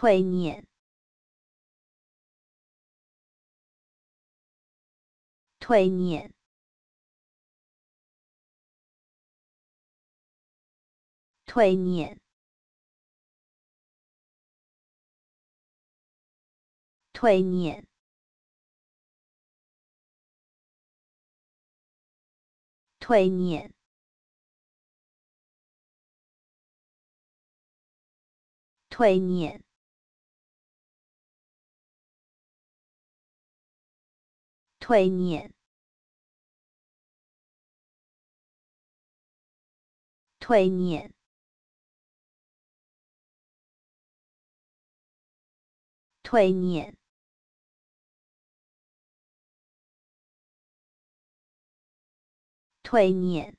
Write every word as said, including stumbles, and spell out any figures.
退碾，退碾，退碾，退碾，退碾。 退碾，退碾，退碾，退碾，退碾。